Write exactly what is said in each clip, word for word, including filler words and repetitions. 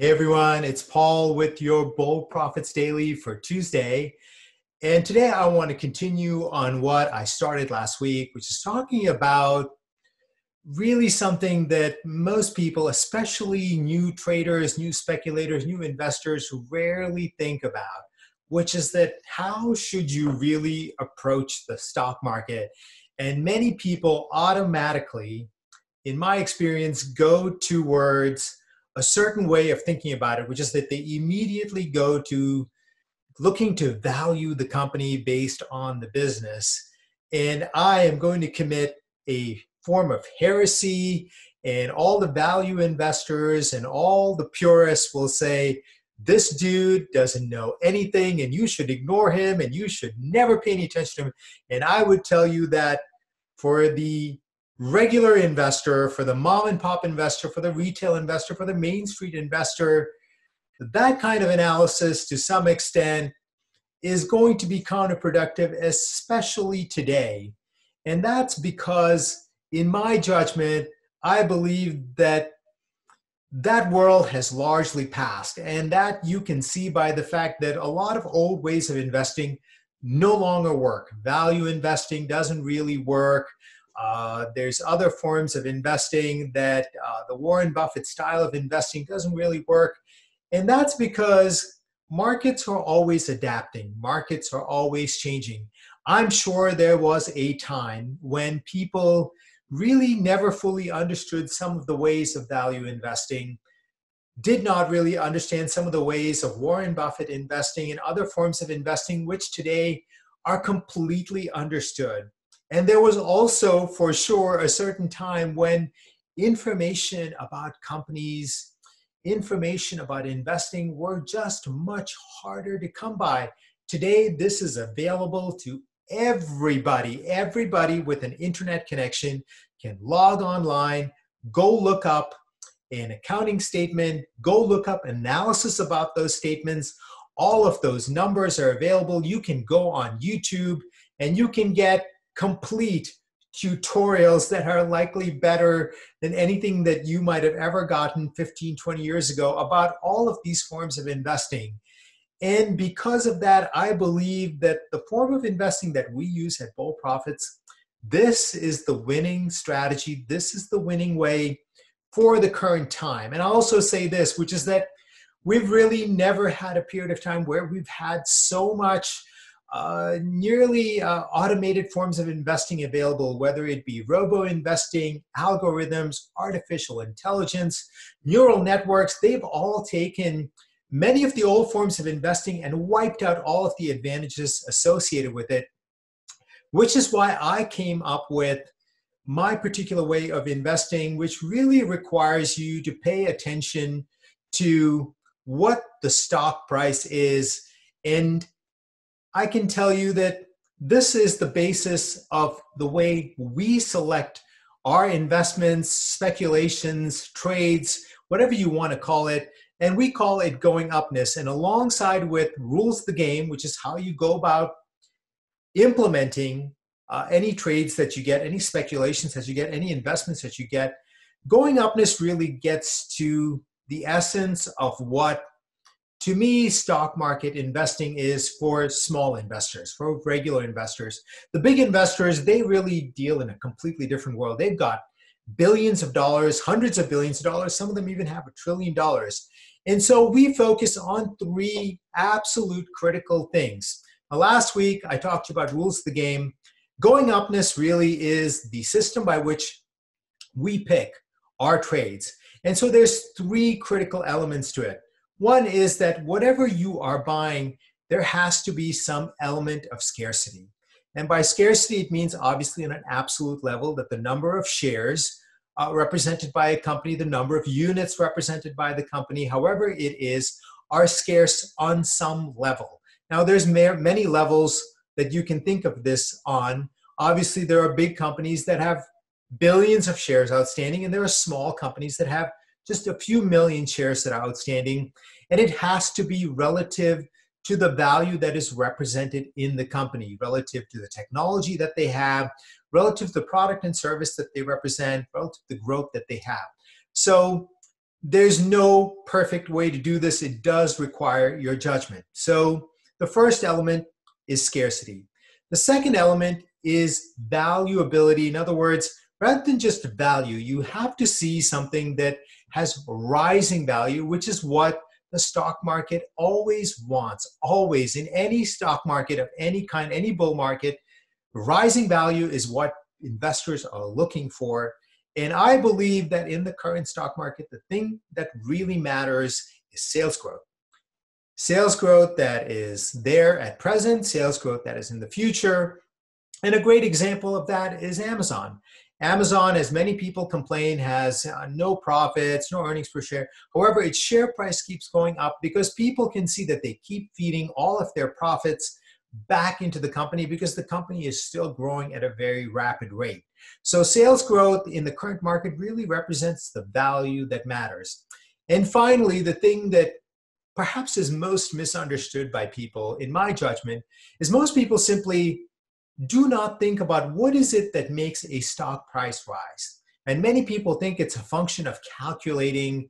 Hey everyone, it's Paul with your Bold Profits Daily for Tuesday. And today I want to continue on what I started last week, which is talking about really something that most people, especially new traders, new speculators, new investors, rarely think about, which is that how should you really approach the stock market? And many people automatically, in my experience, go towards a certain way of thinking about it, which is that they immediately go to looking to value the company based on the business. And I am going to commit a form of heresy, and all the value investors and all the purists will say, this dude doesn't know anything and you should ignore him and you should never pay any attention to him. And I would tell you that for the regular investor, for the mom and pop investor, for the retail investor, for the Main Street investor, that kind of analysis to some extent is going to be counterproductive, especially today. And that's because, in my judgment, I believe that that world has largely passed, and that you can see by the fact that a lot of old ways of investing no longer work. Value investing doesn't really work. Uh, there's other forms of investing that uh, the Warren Buffett style of investing doesn't really work. And that's because markets are always adapting. Markets are always changing. I'm sure there was a time when people really never fully understood some of the ways of value investing, did not really understand some of the ways of Warren Buffett investing and other forms of investing, which today are completely understood. And there was also, for sure, a certain time when information about companies, information about investing were just much harder to come by. Today, this is available to everybody. Everybody with an internet connection can log online, go look up an accounting statement, go look up analysis about those statements. All of those numbers are available. You can go on YouTube and you can get complete tutorials that are likely better than anything that you might have ever gotten fifteen, twenty years ago about all of these forms of investing. And because of that, I believe that the form of investing that we use at Bold Profits, this is the winning strategy. This is the winning way for the current time. And I'll also say this, which is that we've really never had a period of time where we've had so much Uh, nearly uh, automated forms of investing available, whether it be robo-investing, algorithms, artificial intelligence, neural networks. They've all taken many of the old forms of investing and wiped out all of the advantages associated with it, which is why I came up with my particular way of investing, which really requires you to pay attention to what the stock price is. And I can tell you that this is the basis of the way we select our investments, speculations, trades, whatever you want to call it, and we call it going upness. And alongside with rules of the game, which is how you go about implementing uh, any trades that you get, any speculations that you get, any investments that you get, going upness really gets to the essence of what, to me, stock market investing is for small investors, for regular investors. The big investors, they really deal in a completely different world. They've got billions of dollars, hundreds of billions of dollars. Some of them even have a trillion dollars. And so we focus on three absolute critical things. Now, last week, I talked to you about rules of the game. Going upness really is the system by which we pick our trades. And so there's three critical elements to it. One is that whatever you are buying, there has to be some element of scarcity. And by scarcity, it means obviously on an absolute level that the number of shares uh, represented by a company, the number of units represented by the company, however it is, are scarce on some level. Now, there's many levels that you can think of this on. Obviously, there are big companies that have billions of shares outstanding, and there are small companies that have just a few million shares that are outstanding, and it has to be relative to the value that is represented in the company, relative to the technology that they have, relative to the product and service that they represent, relative to the growth that they have. So There's no perfect way to do this. It does require your judgment. So the first element is scarcity. The second element is valuability. In other words, rather than just value, you have to see something that has rising value, which is what the stock market always wants. Always, in any stock market of any kind, any bull market, rising value is what investors are looking for. And I believe that in the current stock market, the thing that really matters is sales growth. Sales growth that is there at present, sales growth that is in the future. And a great example of that is Amazon. Amazon, as many people complain, has uh, no profits, no earnings per share. However, its share price keeps going up because people can see that they keep feeding all of their profits back into the company because the company is still growing at a very rapid rate. So sales growth in the current market really represents the value that matters. And finally, the thing that perhaps is most misunderstood by people, in my judgment, is most people simply do not think about what is it that makes a stock price rise. And many people think it's a function of calculating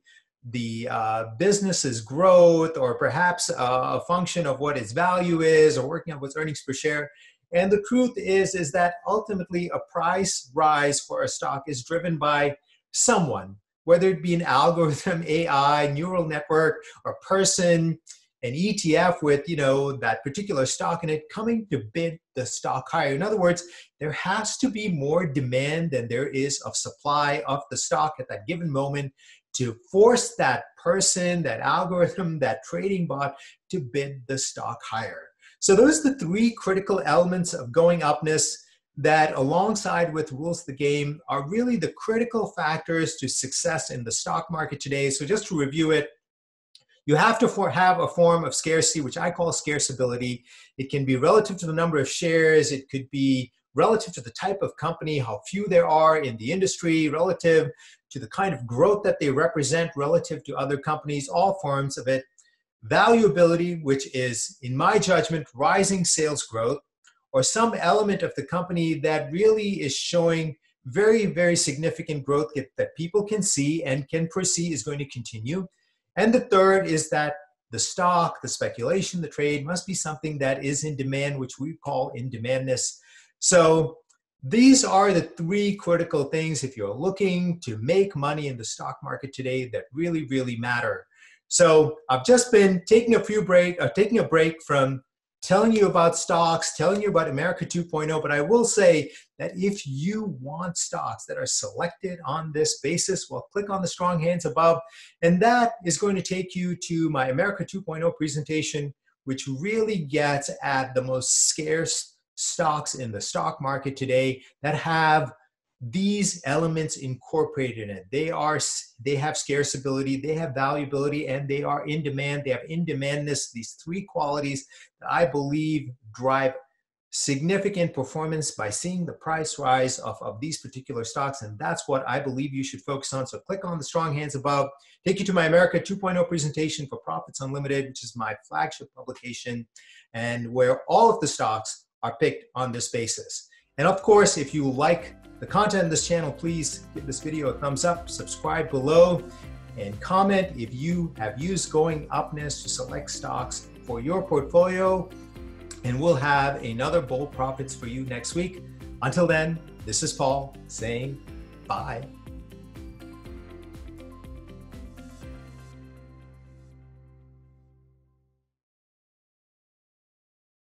the uh, business's growth, or perhaps a, a function of what its value is, or working out what's earnings per share. And the truth is, is that ultimately a price rise for a stock is driven by someone, whether it be an algorithm, A I, neural network, or person, an E T F with, you know, that particular stock in it coming to bid the stock higher. In other words, there has to be more demand than there is of supply of the stock at that given moment to force that person, that algorithm, that trading bot to bid the stock higher. So those are the three critical elements of going upness that, alongside with rules of the game, are really the critical factors to success in the stock market today. So just to review it, you have to for have a form of scarcity, which I call ScarceAbility. It can be relative to the number of shares. It could be relative to the type of company, how few there are in the industry, relative to the kind of growth that they represent, relative to other companies, all forms of it. ValueAbility, which is, in my judgment, rising sales growth, or some element of the company that really is showing very, very significant growth that people can see and can foresee is going to continue. And the third is that the stock, the speculation, the trade must be something that is in demand, which we call InDemandness. So these are the three critical things if you're looking to make money in the stock market today that really, really matter. So I've just been taking a few break, or taking a break from telling you about stocks, telling you about America two point oh, but I will say that if you want stocks that are selected on this basis, well, click on the strong hands above, and that is going to take you to my America two point oh presentation, which really gets at the most scarce stocks in the stock market today that have these elements incorporated in it. They are, they have ScarceAbility, they have valuability, and they are in demand. They have InDemandness, these three qualities that I believe drive significant performance by seeing the price rise of, of these particular stocks. And that's what I believe you should focus on. So click on the strong hands above, take you to my America two point oh presentation for Profits Unlimited, which is my flagship publication, and where all of the stocks are picked on this basis. And of course, if you like the content of this channel, please give this video a thumbs up, subscribe below, and comment if you have used going upness to select stocks for your portfolio. And we'll have another Bold Profits for you next week. Until then, this is Paul saying bye.